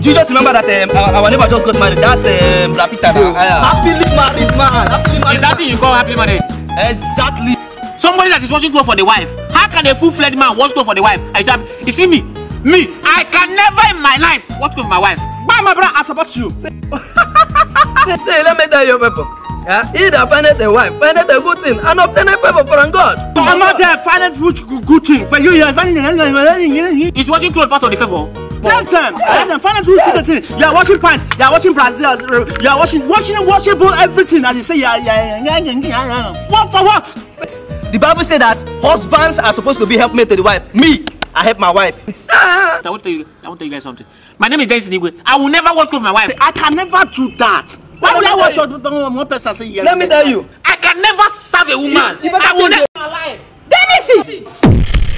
Do you just remember that our neighbor just got married? That's Rapita. Happily married man. Happily married. Is that thing you call happily married? Exactly. Somebody that is watching clothes for the wife. How can a full-fledged man watch clothes for the wife? You see me? Me. I can never in my life watch clothes for my wife. Buy my brother, I support you. Say, let me tell you people. He that findeth a wife, findeth a good thing, and obtaineth favor from God. So I'm not there, findeth good thing, but you are finding is watching clothes part of the favor. Tell them, find out who did the thing. You are watching pants, you are watching Brazil, you are watchable everything, and you say, What for what? The Bible says that husbands are supposed to be helpmate to the wife. Me, I help my wife. I want to tell you guys something. My name is James Nigui. I will never work with my wife. I can never do that. Why would I watch one person say yes? Let me tell you. I can never serve a woman. I will never. Denilson!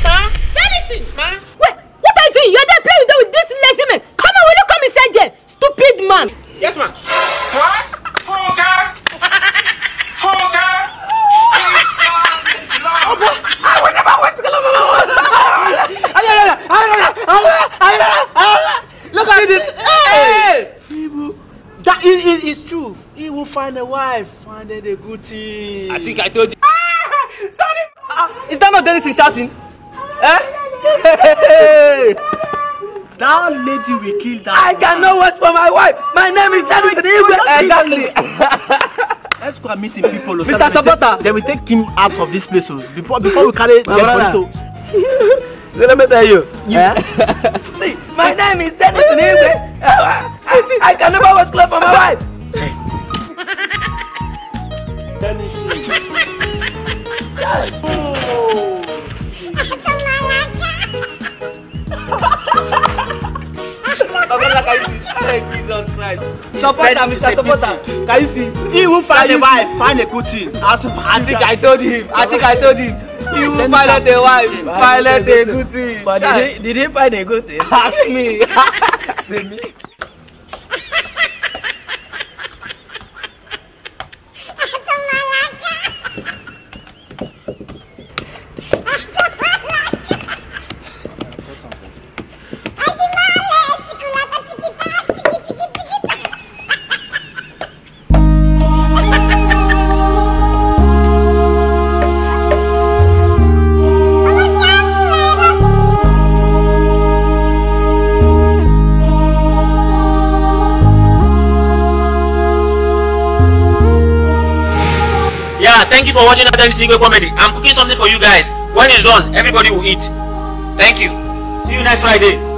Huh? Denilson! Huh? Wait. What are you doing? You are there playing with this lazy man. Come on, will you come inside there? Stupid man. Yes, ma'am. What? Funka. I will never wait to go. Look at this. Hey. That is true. He will find a wife. Find a good thing. I think I told you. Sorry. Is that not Denilson shouting? Eh? Hey. That lady will kill that I cannot watch for my wife. My name is Denilson Igwe. Exactly. Let's go and meet him people. Mr. Supporter. They will take him out of this place before we carry the burrito. So let me tell you. See, my name is Denilson Igwe. I can never watch club for my wife. Denilson. Jesus Christ. Supporter, Mr. Supporter. Can you see? He will find a wife. Find a good thing. I think I told him. He will find a wife. Find a good thing. But did he find a good thing? Ask me. See me. Thank you for watching that Denilson Igwe comedy. I'm cooking something for you guys. When it's done, everybody will eat. Thank you. See you next Friday.